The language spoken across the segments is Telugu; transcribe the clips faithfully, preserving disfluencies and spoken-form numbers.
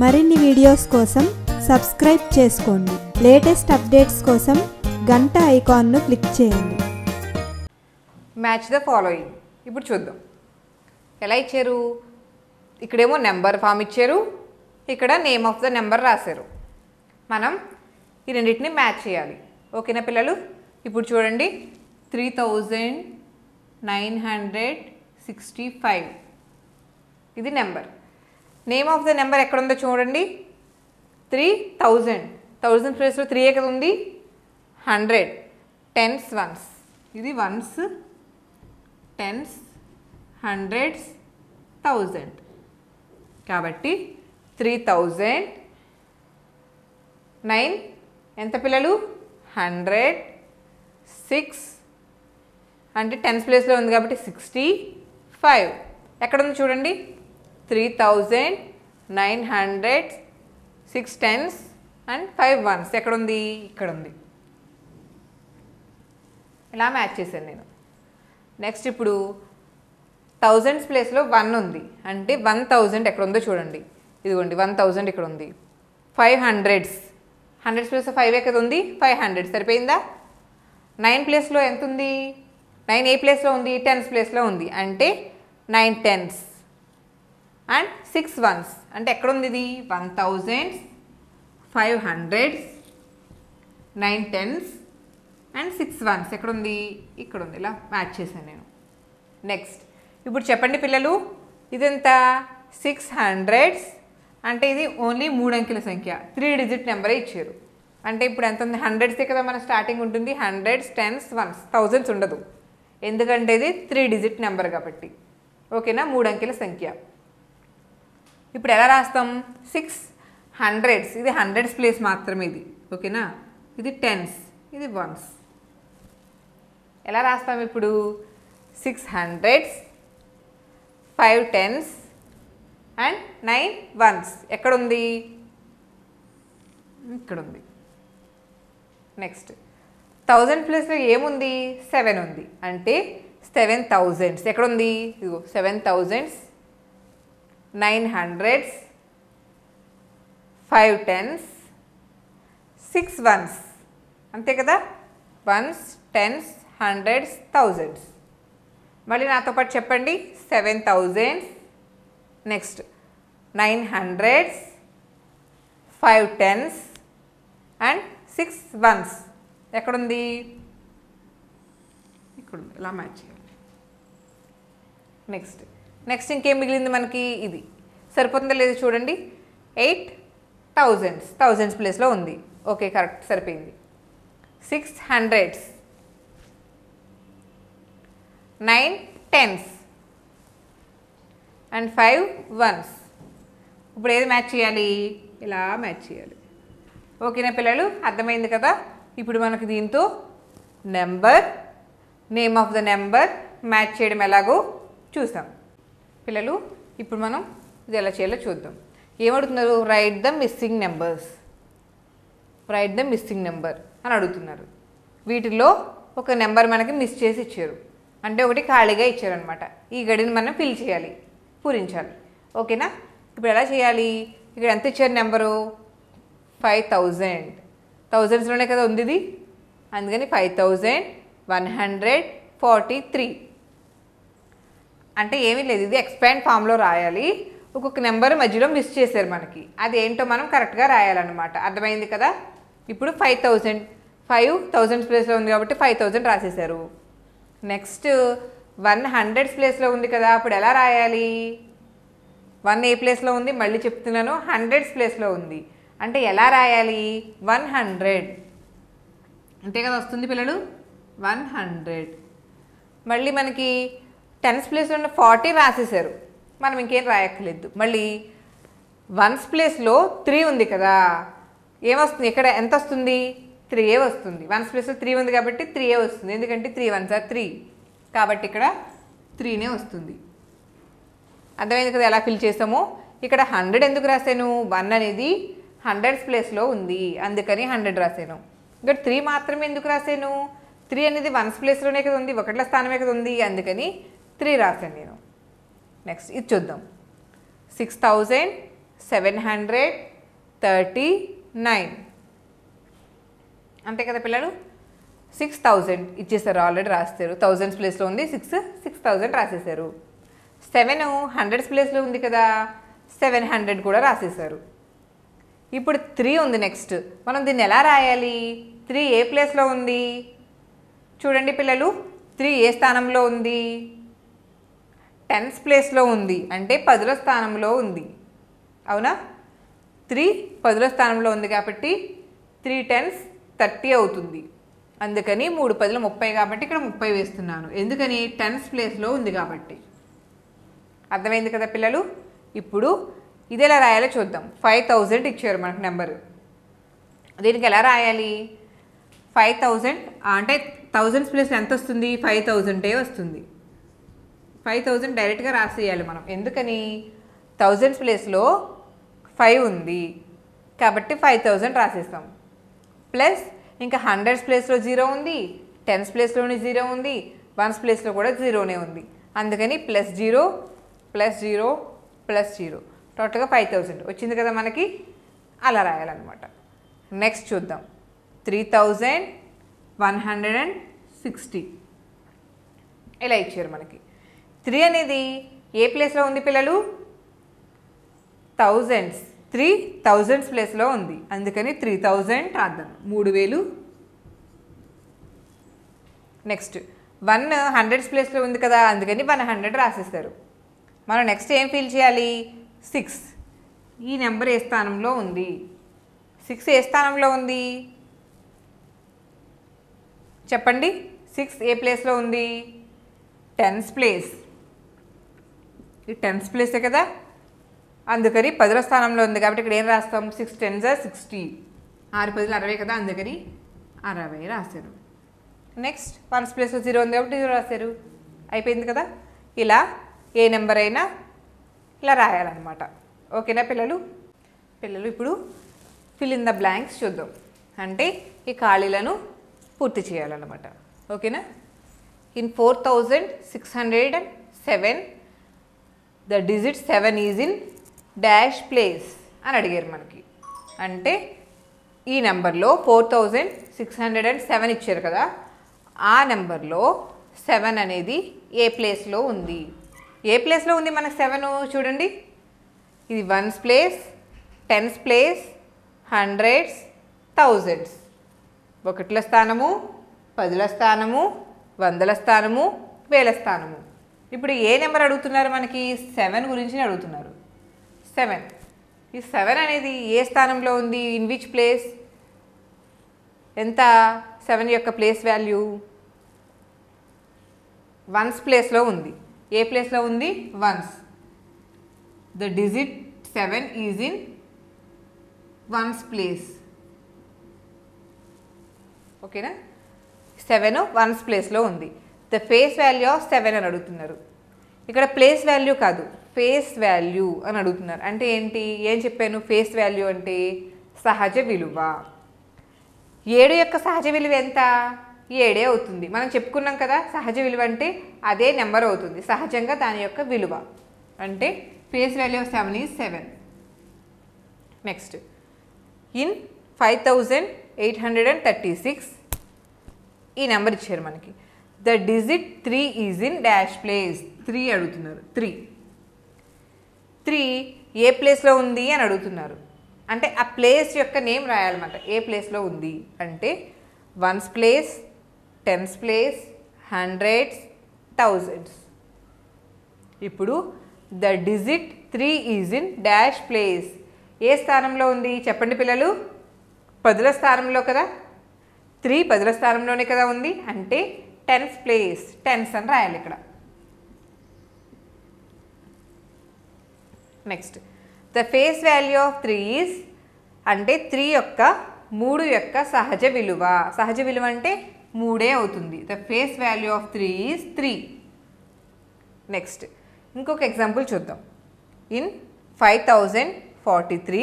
మరిన్ని వీడియోస్ కోసం సబ్స్క్రైబ్ చేసుకోండి. లేటెస్ట్ అప్డేట్స్ కోసం గంట ఐకాన్ను క్లిక్ చేయండి. Match the following. ఇప్పుడు చూద్దాం ఎలా ఇచ్చారు. ఇక్కడేమో నెంబర్ ఫామ్ ఇచ్చారు, ఇక్కడ నేమ్ ఆఫ్ ద నెంబర్ రాశారు. మనం ఈ రెండింటిని మ్యాచ్ చేయాలి. ఓకేనా పిల్లలు? ఇప్పుడు చూడండి, three thousand nine hundred sixty five ఇది number. Name of the number ఎక్కడుందో చూడండి. త్రీ థౌజండ్ థౌజండ్ ప్లేస్లో త్రీ ఏ కదా ఉంది, హండ్రెడ్, టెన్స్, వన్స్. ఇది వన్స్, టెన్స్, హండ్రెడ్స్, థౌజండ్. కాబట్టి త్రీ థౌజండ్ నైన్ ఎంత పిల్లలు, హండ్రెడ్, సిక్స్ అంటే టెన్స్ ప్లేస్లో ఉంది కాబట్టి సిక్స్టీ ఫైవ్ ఎక్కడుంది చూడండి. Three thousand nine hundred six tens and five ones ఎక్కడుంది, ఇక్కడుంది. ఇలా మ్యాచ్ చేశాను నేను. నెక్స్ట్ ఇప్పుడు థౌజండ్స్ ప్లేస్లో వన్ ఉంది అంటే వన్ థౌజండ్ ఎక్కడుందో చూడండి. ఇదిగోండి వన్ థౌజండ్ ఇక్కడ ఉంది. ఫైవ్ హండ్రెడ్స్ హండ్రెడ్స్ ప్లేస్లో ఫైవ్ ఎక్కడ ఉంది, ఫైవ్ హండ్రెడ్ సరిపోయిందా. నైన్ ప్లేస్లో ఎంత ఉంది, నైన్ ఏ ప్లేస్లో ఉంది, టెన్స్ ప్లేస్లో ఉంది అంటే nine tens and six ones అంటే ఎక్కడుంది. ఇది one thousands, five hundreds, nine tens and six ones ఎక్కడుంది, ఇక్కడుంది. ఇలా మ్యాచ్ చేశాను నేను. నెక్స్ట్ ఇప్పుడు చెప్పండి పిల్లలు, ఇదంతా సిక్స్ హండ్రెడ్స్ అంటే ఇది ఓన్లీ మూడు అంకెల సంఖ్య, త్రీ డిజిట్ నెంబరే ఇచ్చారు. అంటే ఇప్పుడు ఎంత ఉంది, హండ్రెడ్సే కదా మన స్టార్టింగ్ ఉంటుంది, హండ్రెడ్స్, టెన్స్, వన్స్. థౌజండ్స్ ఉండదు ఎందుకంటే ఇది త్రీ డిజిట్ నెంబర్ కాబట్టి. ఓకేనా, మూడు అంకెల సంఖ్య. ఇప్పుడు ఎలా రాస్తాం, సిక్స్ హండ్రెడ్స్ ఇది హండ్రెడ్స్ ప్లేస్ మాత్రమే ఇది. ఓకేనా, ఇది టెన్స్, ఇది వన్స్. ఎలా రాస్తాం ఇప్పుడు, six hundreds, five tens and nine ones ఎక్కడుంది, ఇక్కడుంది. నెక్స్ట్ థౌజండ్ ప్లేస్లో ఏముంది, సెవెన్ ఉంది అంటే సెవెన్ థౌజండ్స్ ఎక్కడుంది, ఇదిగో seven thousands, nine hundreds, five tens, six ones అంతే కదా. Ones, tens, hundreds, thousands. మళ్ళీ నాతో పాటు చెప్పండి, seven thousands, next nine hundreds, five tens and six ones ఎక్కడుంది, ఇక్కడ ఉంది. ఇలా మ్యాచ్ చేయాలి. నెక్స్ట్ నెక్స్ట్ ఇంకేం మిగిలింది మనకి, ఇది సరిపోతుందా లేదు చూడండి. ఎయిట్ థౌజండ్స్ థౌజండ్స్ ప్లేస్లో ఉంది. ఓకే కరెక్ట్, సరిపోయింది. Six hundreds, nine tens and five ones. ఇప్పుడు ఏది మ్యాచ్ చేయాలి, ఇలా మ్యాచ్ చేయాలి. ఓకేనా పిల్లలు, అర్థమైంది కదా. ఇప్పుడు మనకు దీంతో number, name of the number match చేయడం ఎలాగో చూసాం పిల్లలు. ఇప్పుడు మనం ఇది ఎలా చేయాలో చూద్దాం. ఏమడుతున్నారు, write the missing numbers, write the missing number అని అడుగుతున్నారు. వీటిలో ఒక నెంబర్ మనకి మిస్ చేసి ఇచ్చారు, అంటే ఒకటి ఖాళీగా ఇచ్చారనమాట. ఈ గడిని మనం ఫిల్ చేయాలి, పూరించాలి. ఓకేనా, ఇప్పుడు ఎలా చేయాలి, ఇక్కడ ఎంత ఇచ్చారు నెంబరు, ఫైవ్ థౌజండ్ థౌజండ్స్లోనే కదా ఉంది ఇది, అందుకని five thousand one hundred forty three అంటే ఏమీ లేదు. ఇది ఎక్స్పాండ్ ఫామ్లో రాయాలి. ఒక్కొక్క నెంబర్ మధ్యలో మిస్ చేశారు మనకి, అది ఏంటో మనం కరెక్ట్గా రాయాలన్నమాట. అర్థమైంది కదా. ఇప్పుడు ఫైవ్ థౌజండ్ ఫైవ్ థౌజండ్ ప్లేస్లో ఉంది కాబట్టి ఫైవ్ థౌజండ్ రాసేశారు. నెక్స్ట్ వన్ హండ్రెడ్స్ ప్లేస్లో ఉంది కదా, అప్పుడు ఎలా రాయాలి, వన్ ఏ ప్లేస్లో ఉంది, మళ్ళీ చెప్తున్నాను హండ్రెడ్స్ ప్లేస్లో ఉంది అంటే ఎలా రాయాలి, వన్ హండ్రెడ్ అంతే కదా వస్తుంది పిల్లలు, వన్ హండ్రెడ్. మళ్ళీ మనకి టెన్స్ ప్లేస్లో ఉన్న ఫార్టీ రాసేశారు, మనం ఇంకేం రాయక్కర్లేదు. మళ్ళీ వన్స్ ప్లేస్లో త్రీ ఉంది కదా, ఏమొస్తుంది, ఇక్కడ ఎంత వస్తుంది, త్రీ ఏ వస్తుంది. వన్స్ ప్లేస్లో త్రీ ఉంది కాబట్టి త్రీ ఏ వస్తుంది, ఎందుకంటే త్రీ వన్స్ ఆర్ త్రీ కాబట్టి ఇక్కడ త్రీనే వస్తుంది. అర్థమైంది కదా ఎలా ఫిల్ చేసామో. ఇక్కడ హండ్రెడ్ ఎందుకు రాశాను, వన్ అనేది హండ్రెడ్స్ ప్లేస్లో ఉంది అందుకని హండ్రెడ్ రాశాను. ఇక్కడ త్రీ మాత్రమే ఎందుకు రాశాను, త్రీ అనేది వన్స్ ప్లేస్లోనే కదా ఉంది, ఒకట్ల స్థానమే కదా ఉంది అందుకని త్రీ రాశాను నేను. నెక్స్ట్ ఇది చూద్దాం, six thousand seven hundred thirty nine. అంతే కదా పిల్లలు, సిక్స్ థౌజండ్ ఇచ్చేసారు, ఆల్రెడీ రాస్తారు. థౌజండ్స్ ప్లేస్లో ఉంది సిక్స్, సిక్స్ థౌజండ్ రాసేసారు. సెవెన్ హండ్రెడ్స్ ప్లేస్లో ఉంది కదా, సెవెన్ హండ్రెడ్ కూడా రాసేసారు. ఇప్పుడు త్రీ ఉంది. నెక్స్ట్ మనం దీన్ని ఎలా రాయాలి? త్రీ ఏ ప్లేస్లో ఉంది? చూడండి పిల్లలు, త్రీ ఏ స్థానంలో ఉంది? టెన్స్ ప్లేస్లో ఉంది, అంటే పదుల స్థానంలో ఉంది. అవునా, త్రీ పదుల స్థానంలో ఉంది కాబట్టి త్రీ టెన్స్ థర్టీ అవుతుంది. అందుకని మూడు పదులు ముప్పై కాబట్టి ఇక్కడ ముప్పై వేస్తున్నాను, ఎందుకని టెన్స్ ప్లేస్లో ఉంది కాబట్టి. అర్థమైంది కదా పిల్లలు. ఇప్పుడు ఇది ఎలా రాయాలో చూద్దాం. ఫైవ్ థౌజండ్ ఇచ్చారు మనకు నెంబరు, దీనికి ఎలా రాయాలి? ఫైవ్ థౌజండ్ అంటే థౌజండ్స్ ప్లేస్లో ఎంత వస్తుంది? ఫైవ్ థౌజండే వస్తుంది. ఫైవ్ థౌజండ్ డైరెక్ట్గా రాసేయాలి మనం, ఎందుకని థౌజండ్స్ ప్లేస్లో ఫైవ్ ఉంది కాబట్టి ఫైవ్ థౌజండ్ రాసేస్తాం. ప్లస్ ఇంకా హండ్రెడ్స్ ప్లేస్లో జీరో ఉంది, టెన్స్ ప్లేస్లోనే జీరో ఉంది, వన్స్ ప్లేస్లో కూడా జీరోనే ఉంది. అందుకని plus zero plus zero plus zero, టోటల్గా ఫైవ్ థౌజండ్ వచ్చింది కదా మనకి, అలా రాయాలన్నమాట. నెక్స్ట్ చూద్దాం. Three thousand one hundred and sixty ఇలా ఇచ్చారు మనకి. త్రీ అనేది ఏ ప్లేస్లో ఉంది పిల్లలు? థౌజండ్స్, త్రీ థౌజండ్స్ ప్లేస్లో ఉంది, అందుకని త్రీ థౌజండ్ రాద్దాం, మూడు వేలు. నెక్స్ట్ వన్ హండ్రెడ్స్ ప్లేస్లో ఉంది కదా, అందుకని వన్ హండ్రెడ్ రాసేస్తారు. మనం నెక్స్ట్ ఏం ఫీల్ చేయాలి? సిక్స్, ఈ నెంబర్ ఏ స్థానంలో ఉంది? సిక్స్ ఏ స్థానంలో ఉంది చెప్పండి? సిక్స్ ఏ ప్లేస్లో ఉంది? టెన్స్ ప్లేస్, ఈ టెన్స్ ప్లేసే కదా, అందుకని పదుల స్థానంలో ఉంది కాబట్టి ఇక్కడ ఏం రాస్తాం? సిక్స్ టెన్స్ సిక్స్టీ, ఆరు పదులు అరవై కదా, అందుకని అరవై రాశారు. నెక్స్ట్ వన్స్ ప్లేస్లో జీరో ఉంది కాబట్టి జీరో రాశారు. అయిపోయింది కదా. ఇలా ఏ నెంబర్ అయినా ఇలా రాయాలన్నమాట. ఓకేనా పిల్లలు? పిల్లలు ఇప్పుడు ఫిల్ ఇన్ ద బ్లాంక్స్ చూద్దాం, అంటే ఈ ఖాళీలను పూర్తి చేయాలన్నమాట. ఓకేనా? In four thousand six hundred and seven the digit seven is in dash place అని అడిగారు మనకి. అంటే ఈ నెంబర్లో four thousand six hundred and seven ఇచ్చారు కదా, ఆ నెంబర్లో సెవెన్ అనేది ఏ ప్లేస్లో ఉంది? ఏ ప్లేస్లో ఉంది మనకు సెవెన్? చూడండి, ఇది ones place, tens place, hundreds, thousands. ఒకట్ల స్థానము, పదుల స్థానము, వందల స్థానము, వేల స్థానము. ఇప్పుడు ఏ నెంబర్ అడుగుతున్నారు మనకి? సెవెన్ గురించి అడుగుతున్నారు. సెవెన్, ఈ సెవెన్ అనేది ఏ స్థానంలో ఉంది? In which place? ఎంత సెవెన్ యొక్క ప్లేస్ వాల్యూ? వన్స్ ప్లేస్లో ఉంది. ఏ ప్లేస్లో ఉంది? Ones. The digit seven is in ones place. ఓకేనా? సెవెన్ వన్స్ ప్లేస్లో ఉంది. The face value of seven అని అడుగుతున్నారు. ఇక్కడ ప్లేస్ వాల్యూ కాదు, ఫేస్ వాల్యూ అని అడుగుతున్నారు. అంటే ఏంటి? ఏం చెప్పాను? ఫేస్ వాల్యూ అంటే సహజ విలువ. ఏడు యొక్క సహజ విలువ ఎంత? ఏడే అవుతుంది. మనం చెప్పుకున్నాం కదా, సహజ విలువ అంటే అదే నెంబర్ అవుతుంది, సహజంగా దాని యొక్క విలువ. అంటే face value of seven is seven. Next in five thousand eight hundred and thirty six ఈ నెంబర్ ఇచ్చారు మనకి. The digit three is in dash place. Three అడుగుతున్నారు. త్రీ త్రీ ఏ ప్లేస్లో ఉంది అని అడుగుతున్నారు. అంటే ఆ ప్లేస్ యొక్క నేమ్ రాయాలన్నమాట. ఏ ప్లేస్లో ఉంది అంటే ones place, tens place, hundreds, thousands. ఇప్పుడు the digit three is in dash place ఏ స్థానంలో ఉంది చెప్పండి పిల్లలు? పదుల స్థానంలో కదా, త్రీ పదుల స్థానంలోనే కదా ఉంది, అంటే టెన్స్ ప్లేస్. టెన్స్ అని రాయాలి ఇక్కడ. Next the face value of three is, అంటే త్రీ యొక్క మూడు యొక్క సహజ విలువ. సహజ విలువ అంటే మూడే అవుతుంది. The face value of three is three. Next ఇంకొక ఎగ్జాంపుల్ చూద్దాం. In five thousand forty three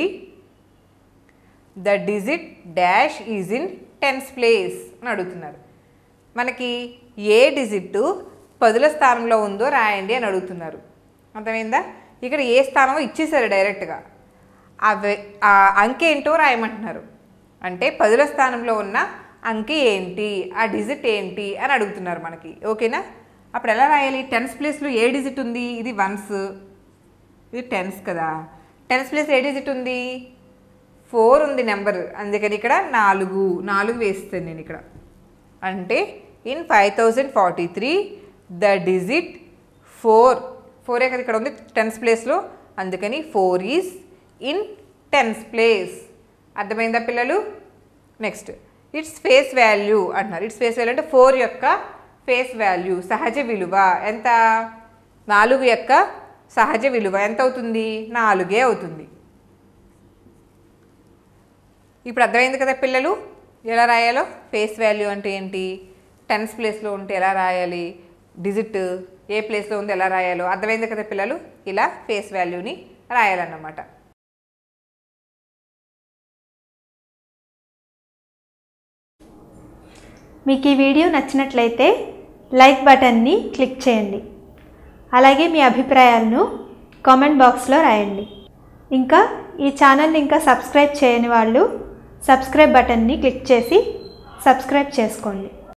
the digit dash is in tens place అని అడుగుతున్నారు. మనకి ఏ డిజిట్ పదుల స్థానంలో ఉందో రాయండి అని అడుగుతున్నారు. అర్థమైందా? ఇక్కడ ఏ స్థానమో ఇచ్చేసారు డైరెక్ట్గా, ఆ అంకె ఏంటో రాయమంటున్నారు. అంటే పదుల స్థానంలో ఉన్న అంకె ఏంటి, ఆ డిజిట్ ఏంటి అని అడుగుతున్నారు మనకి. ఓకేనా, అప్పుడు ఎలా రాయాలి? టెన్స్ ప్లేస్లో ఏ డిజిట్ ఉంది? ఇది వన్స్, ఇది టెన్స్ కదా. టెన్స్ ప్లేస్ ఏ డిజిట్ ఉంది? ఫోర్ ఉంది నెంబర్, అందుకని ఇక్కడ నాలుగు నాలుగు వేస్తాను నేను ఇక్కడ. అంటే in five thousand forty three the digit four, ఫోరే కదా ఇక్కడ ఉంది టెన్స్ ప్లేస్లో, అందుకని four is in tens place. అర్థమైందా పిల్లలు? నెక్స్ట్ ఇట్స్ ఫేస్ వాల్యూ అంటున్నారు. ఇట్స్ ఫేస్ వాల్యూ అంటే ఫోర్ యొక్క ఫేస్ వాల్యూ, సహజ విలువ ఎంత? నాలుగు యొక్క సహజ విలువ ఎంత అవుతుంది? నాలుగే అవుతుంది. ఇప్పుడు అర్థమైంది కదా పిల్లలు ఎలా రాయాలో? ఫేస్ వాల్యూ అంటే ఏంటి, టెన్స్ ప్లేస్లో ఉంటే ఎలా రాయాలి, డిజిట్ ఏ ప్లేస్లో ఉంది ఎలా రాయాలో అర్థమైంది కదా పిల్లలు? ఇలా ఫేస్ వాల్యూని రాయాలన్నమాట. మీకు ఈ వీడియో నచ్చినట్లయితే లైక్ బటన్ని క్లిక్ చేయండి. అలాగే మీ అభిప్రాయాలను కామెంట్ బాక్స్లో రాయండి. ఇంకా ఈ ఛానల్ని ఇంకా సబ్స్క్రైబ్ చేయని వాళ్ళు సబ్స్క్రైబ్ బటన్ని క్లిక్ చేసి సబ్స్క్రైబ్ చేసుకోండి.